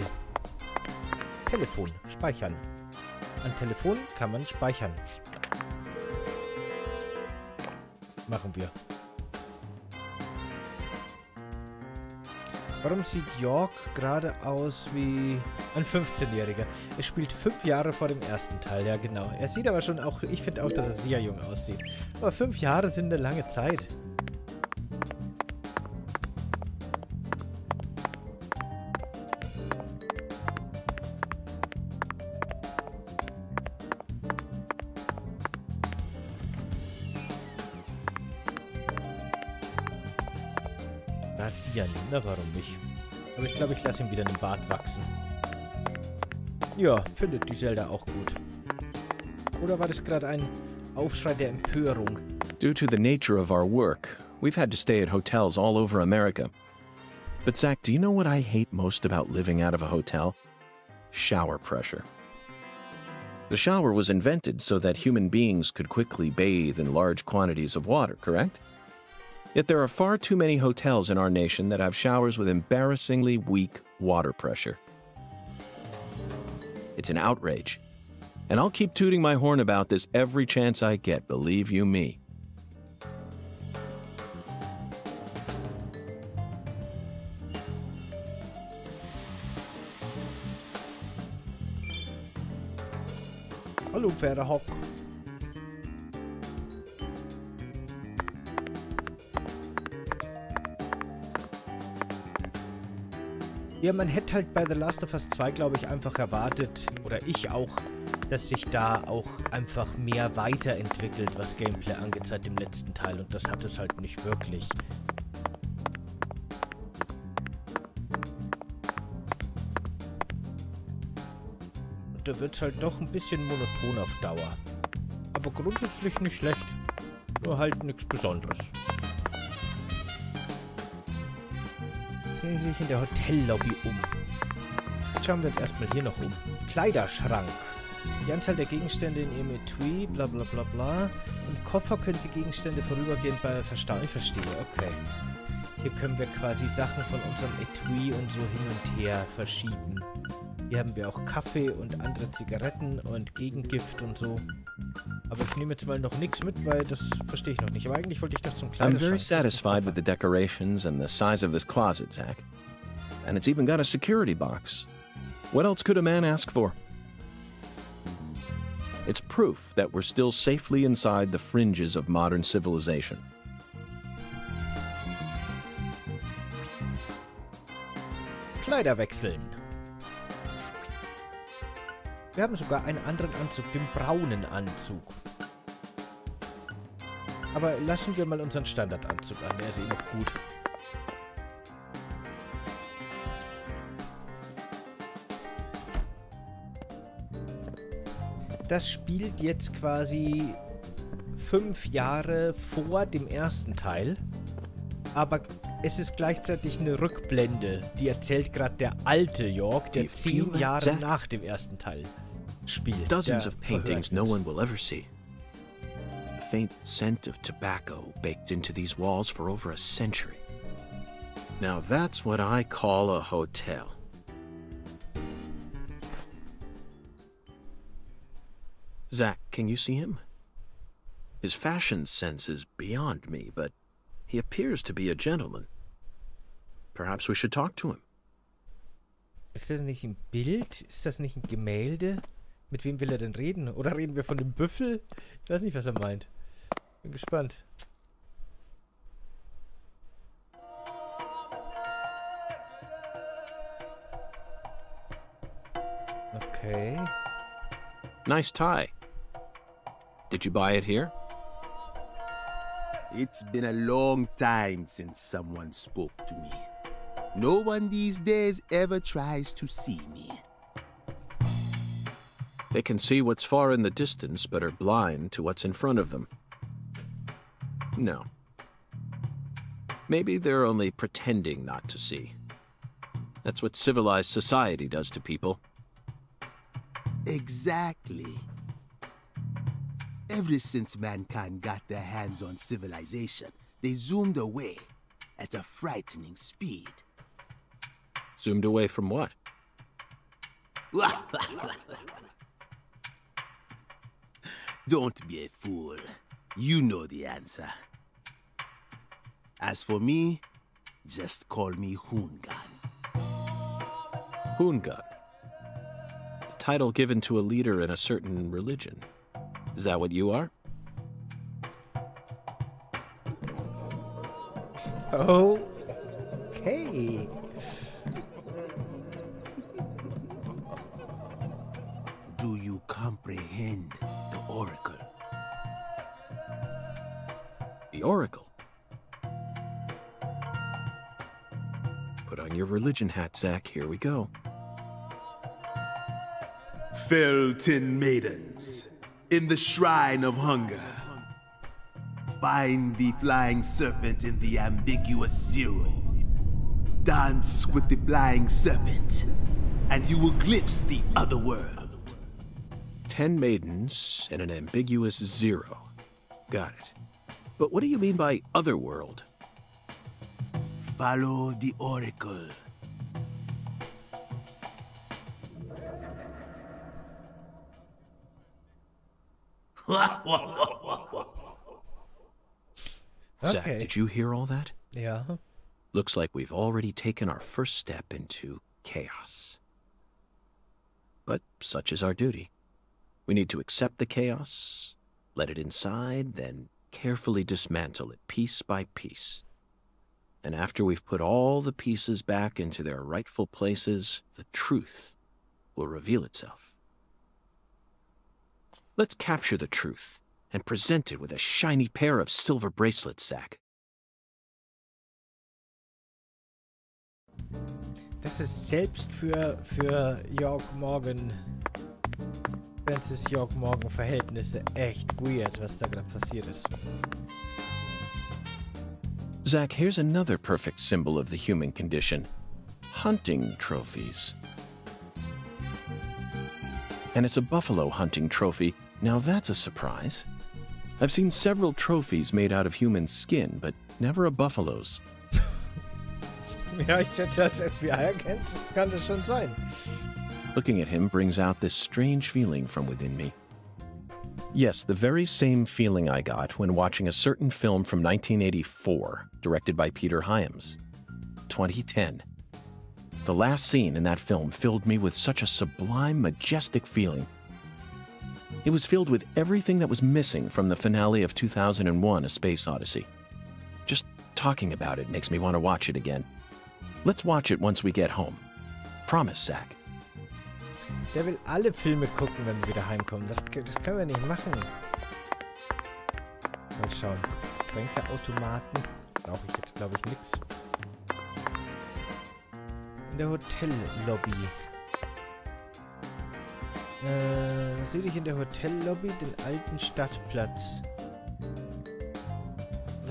Telefon. Speichern. An Telefon kann man speichern. Machen wir. Warum sieht York gerade aus wie ein fünfzehnjähriger? Er spielt fünf Jahre vor dem ersten Teil, ja genau. Er sieht aber schon auch, ich finde auch, dass er sehr jung aussieht. Aber fünf Jahre sind eine lange Zeit. Na, warum nicht? Aber ich glaube, ich lasse ihm wieder den Bart wachsen. Ja, findet die Zelda auch gut. Oder war das gerade ein Aufschrei der Empörung? Due to the nature of our work, we've had to stay at hotels all over America. But Zach, do you know what I hate most about living out of a hotel? Shower pressure. The shower was invented so that human beings could quickly bathe in large quantities of water, correct? Yet there are far too many hotels in our nation that have showers with embarrassingly weak water pressure. It's an outrage. And I'll keep tooting my horn about this every chance I get, believe you me. Hallo Pferdehock. Ja, man hätte halt bei The Last of Us zwei, glaube ich, einfach erwartet, oder ich auch, dass sich da auch einfach mehr weiterentwickelt, was Gameplay angeht seit dem letzten Teil. Und das hat es halt nicht wirklich. Und da wird es halt doch ein bisschen monoton auf Dauer. Aber grundsätzlich nicht schlecht. Nur halt nichts Besonderes. Sich in der Hotellobby um. Jetzt schauen wir uns erstmal hier noch um. Kleiderschrank. Die Anzahl der Gegenstände in ihrem Etui, bla bla bla bla. Im Koffer können Sie Gegenstände vorübergehend bei Verstauen. Ich verstehe, okay. Hier können wir quasi Sachen von unserem Etui und so hin und her verschieben. Hier haben wir auch Kaffee und andere Zigaretten und Gegengift und so. Aber ich nehme jetzt mal noch nichts mit, weil das verstehe ich noch nicht. Aber eigentlich wollte ich doch zum Kleiderschrank. I'm very satisfied with the decorations and the size of this closet, Zach. And it's even got a security box. What else could a man ask for? It's proof that we're still safely inside the fringes of modern civilization. Kleider wechseln. Wir haben sogar einen anderen Anzug, den braunen Anzug. Aber lassen wir mal unseren Standardanzug an, der ist eh noch gut. Das spielt jetzt quasi fünf Jahre vor dem ersten Teil. aber es ist gleichzeitig eine Rückblende. Die erzählt gerade der alte York, der zehn Jahre nach dem ersten Teil spielt. Dozens of paintings no one will ever see. The faint scent of tobacco baked into these walls for over a century. Now that's what I call a hotel. Zach, can you see him? His fashion sense is beyond me, but he appears to be a gentleman. Perhaps we should talk to him. Ist das nicht ein Bild? Ist das nicht ein Gemälde? Mit wem will er denn reden? Oder reden wir von dem Büffel? Ich weiß nicht, was er meint. Bin gespannt. Okay. Nice tie. Did you buy it here? It's been a long time since someone spoke to me. No one these days ever tries to see me. They can see what's far in the distance, but are blind to what's in front of them. No. Maybe they're only pretending not to see. That's what civilized society does to people. Exactly. Ever since mankind got their hands on civilization, they zoomed away at a frightening speed. Zoomed away from what? Don't be a fool. You know the answer. As for me, just call me Houngan. Houngan? The title given to a leader in a certain religion. Is that what you are? Oh, okay. Do you comprehend the oracle? The oracle? Put on your religion hat, Zach. Here we go. Fell tin maidens, in the shrine of hunger, find the flying serpent in the ambiguous zero. Dance with the flying serpent, and you will glimpse the other world. Ten maidens and an ambiguous zero. Got it. But what do you mean by other world? Follow the oracle. Zach, okay. Did you hear all that? Yeah. Looks like we've already taken our first step into chaos. But such is our duty. We need to accept the chaos, let it inside, then carefully dismantle it piece by piece. And after we've put all the pieces back into their rightful places, the truth will reveal itself. Let's capture the truth and present it with a shiny pair of silver bracelets, Zach. Das ist selbst für für York Morgan, Francis York Morgan Verhältnisse echt weird, was da gerade passiert ist. Zach, here's another perfect symbol of the human condition: hunting trophies. And it's a buffalo hunting trophy. Now that's a surprise. I've seen several trophies made out of human skin, but never a buffalo's. Ja, ich hätte als F B I erkannt, kann das schon sein. Looking at him brings out this strange feeling from within me. Yes, the very same feeling I got when watching a certain film from nineteen eighty-four, directed by Peter Hyams, twenty ten. The last scene in that film filled me with such a sublime, majestic feeling. It was filled with everything that was missing from the finale of two thousand one: A Space Odyssey. Just talking about it makes me want to watch it again. Let's watch it once we get home. Promise, Zach. Der will alle Filme gucken, wenn wir wieder heimkommen. Das, das können wir nicht machen. Mal schauen. Getränkeautomaten. Brauche ich jetzt, glaube ich, nichts. In der Hotellobby. Äh, sehe ich in der Hotellobby den alten Stadtplatz.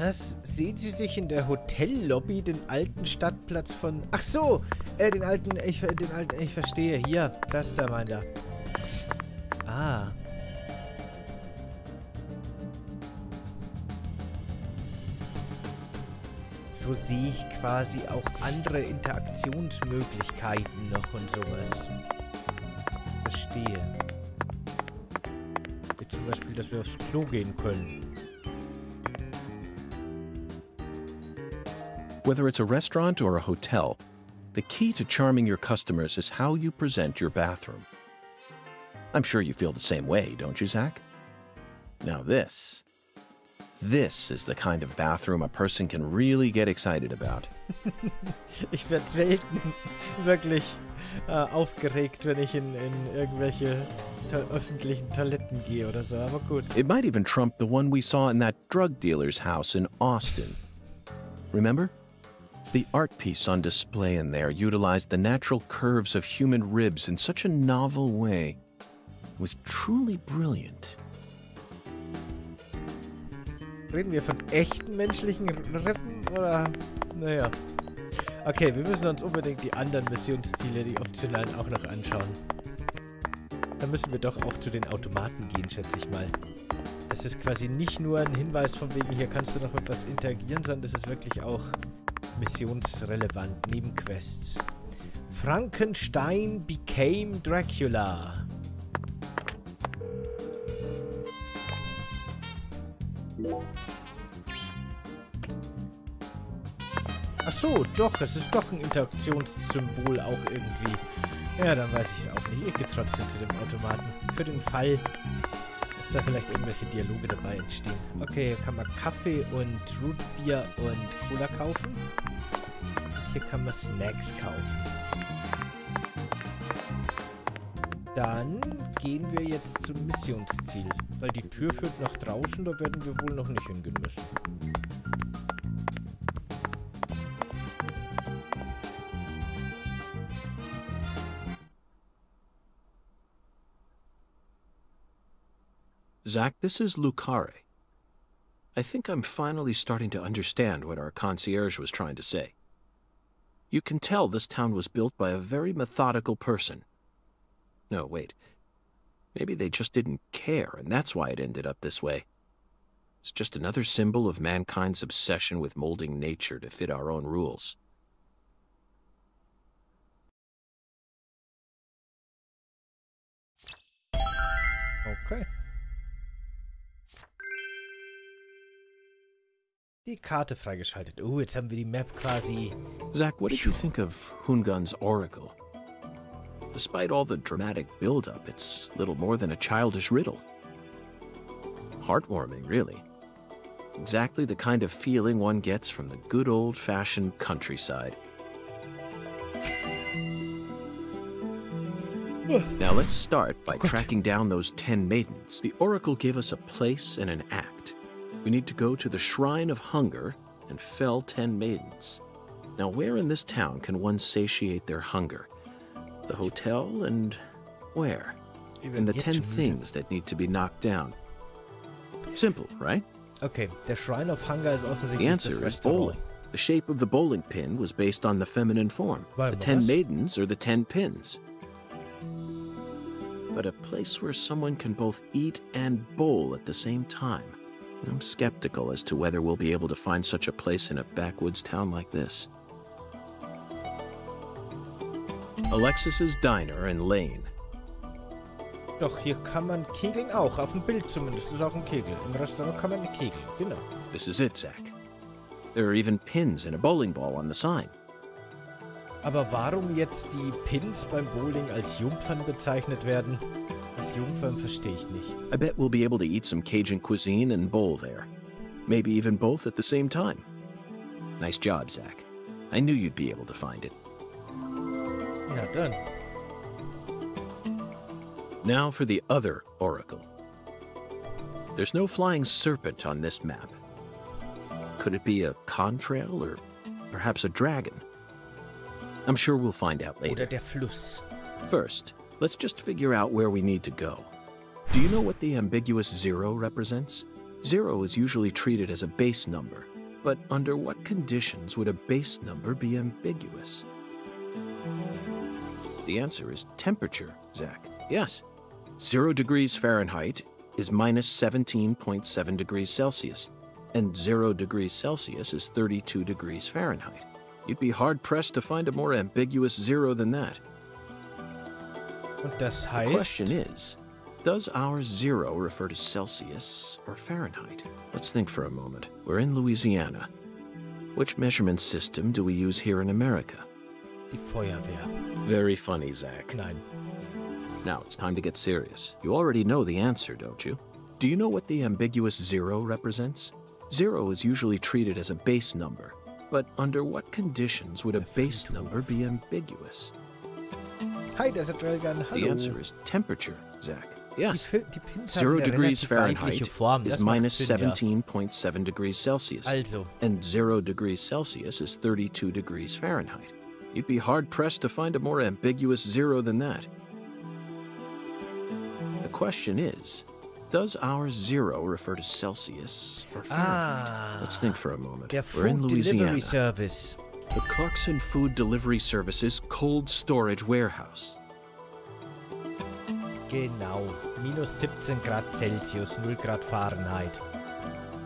Was? Sehen Sie sich in der Hotellobby den alten Stadtplatz von... Ach so! Äh, den alten... Ich, den alten... Ich verstehe. Hier. Das ist der Meiner. Ah. So sehe ich quasi auch andere Interaktionsmöglichkeiten noch und sowas. Verstehe. Wie zum Beispiel, dass wir aufs Klo gehen können. Whether it's a restaurant or a hotel, the key to charming your customers is how you present your bathroom. I'm sure you feel the same way, don't you, Zach? Now this, this is the kind of bathroom a person can really get excited about. Ich werde selten wirklich äh, aufgeregt, wenn ich in, in irgendwelche öffentlichen Toiletten gehe oder so, aber gut. It might even trump the one we saw in that drug dealer's house in Austin. Remember? The art piece on display in there utilized the natural curves of human ribs in such a novel way. It was truly brilliant. Reden wir von echten menschlichen Rippen oder? Naja. Okay, wir müssen uns unbedingt die anderen Missionsziele, die optionalen, auch noch anschauen. Dann müssen wir doch auch zu den Automaten gehen, schätze ich mal. Das ist quasi nicht nur ein Hinweis von wegen, hier kannst du noch mit was interagieren, sondern das ist wirklich auch missionsrelevant, Nebenquests. Frankenstein became Dracula. Ach so, doch, es ist doch ein Interaktionssymbol auch irgendwie. Ja, dann weiß ich es auch nicht. Ich gehe trotzdem zu dem Automaten. Für den Fall, dass da vielleicht irgendwelche Dialoge dabei entstehen. Okay, hier kann man Kaffee und Rootbier und Cola kaufen. Und hier kann man Snacks kaufen. Dann gehen wir jetzt zum Missionsziel. Weil die Tür führt nach draußen, da werden wir wohl noch nicht hingehen müssen. Zach, this is Le Carré. I think I'm finally starting to understand what our concierge was trying to say. You can tell this town was built by a very methodical person. No, wait. Maybe they just didn't care, and that's why it ended up this way. It's just another symbol of mankind's obsession with molding nature to fit our own rules. Okay. Die Karte freigeschaltet. Oh, jetzt haben wir die Map quasi. Zach, what did you think of Houngan's Oracle? Despite all the dramatic build-up, it's little more than a childish riddle. Heartwarming, really. Exactly the kind of feeling one gets from the good old-fashioned countryside. Now let's start by tracking down those ten maidens. The Oracle gave us a place and an act. We need to go to the Shrine of Hunger and fell ten maidens. Now where in this town can one satiate their hunger? The hotel and where? And the ten things that need to be knocked down. Simple, right? Okay, the Shrine of Hunger is obviously the answer is bowling. The shape of the bowling pin was based on the feminine form. The ten maidens are the ten pins. But a place where someone can both eat and bowl at the same time. I'm skeptical as to whether we'll be able to find such a place in a backwoods town like this. Alexis's Diner and Lane. Doch, hier kann man kegeln auch. Auf dem Bild zumindest ist auch ein Kegel. Im Restaurant kann man kegeln, genau. This is it, Zach. There are even pins and a bowling ball on the sign. Aber warum jetzt die Pins beim Bowling als Jungfern bezeichnet werden? Das Jungfern verstehe ich nicht. I bet we'll be able to eat some Cajun cuisine and bowl there. Maybe even both at the same time. Nice job, Zach. I knew you'd be able to find it. Ja, dann. Now for the other Oracle. There's no flying serpent on this map. Could it be a contrail or perhaps a dragon? I'm sure we'll find out later. Oder der Fluss. First, let's just figure out where we need to go. Do you know what the ambiguous zero represents? Zero is usually treated as a base number, But under what conditions would a base number be ambiguous? The answer is temperature, Zach. Yes. Zero degrees Fahrenheit is minus seventeen point seven degrees Celsius, and zero degrees Celsius is thirty-two degrees Fahrenheit. You'd be hard-pressed to find a more ambiguous zero than that. Und das heißt? The question is, does our zero refer to Celsius or Fahrenheit? Let's think for a moment. We're in Louisiana. Which measurement system do we use here in America? Die Feuerwehr. Very funny, Zach. Nein. Now it's time to get serious. You already know the answer, don't you? Do you know what the ambiguous zero represents? Zero is usually treated as a base number, but under what conditions would a base number be ambiguous? Hi, Desert Railgun. Hello. The answer is temperature, Zach. Yes. Zero degrees Fahrenheit is minus seventeen point seven degrees Celsius, also. And zero degrees Celsius is thirty-two degrees Fahrenheit. You'd be hard-pressed to find a more ambiguous zero than that. The question is, does our zero refer to Celsius or Fahrenheit? Ah, let's think for a moment. Der We're in Louisiana. Delivery service. The Coxson Food Delivery Services Cold Storage Warehouse. Genau. Minus siebzehn Grad Celsius, null Grad Fahrenheit.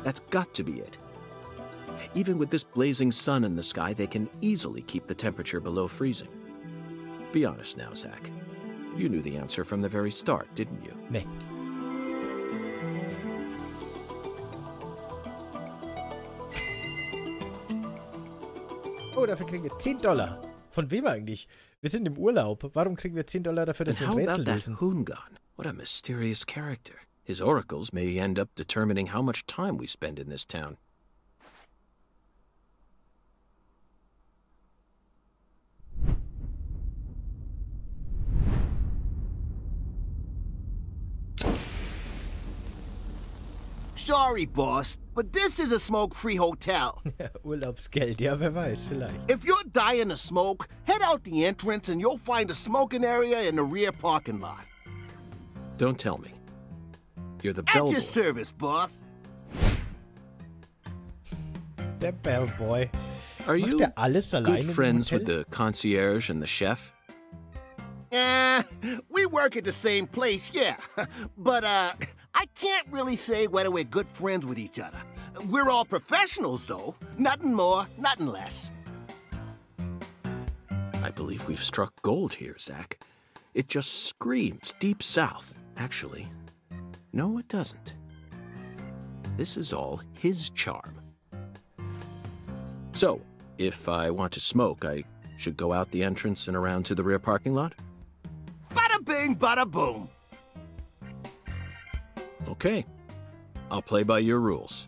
That's got to be it. Even with this blazing sun in the sky, they can easily keep the temperature below freezing. Be honest now, Zach. You knew the answer from the very start, didn't you? Nee. Oh, dafür kriegen wir zehn Dollar. Von wem eigentlich? Wir sind im Urlaub. Warum kriegen wir zehn Dollar dafür, dass wir ein Rätsel lösen? Houngan? What a mysterious character. His oracles may end up determining how much time we spend in this town. Sorry, boss, but this is a smoke-free hotel. Urlaubsgeld, ja, wer weiß, vielleicht. If you're dying of smoke, head out the entrance and you'll find a smoking area in the rear parking lot. Don't tell me. You're the bellboy. At your service, boss. Der bellboy. Are you Macht er alles alleine good friends with the concierge and the chef? Eh, we work at the same place, yeah. But, uh... I can't really say whether we're good friends with each other. We're all professionals, though. Nothing more, nothing less. I believe we've struck gold here, Zach. It just screams deep south, actually. No, it doesn't. This is all his charm. So, if I want to smoke, I should go out the entrance and around to the rear parking lot? Bada bing, bada boom. Okay, I'll play by your rules.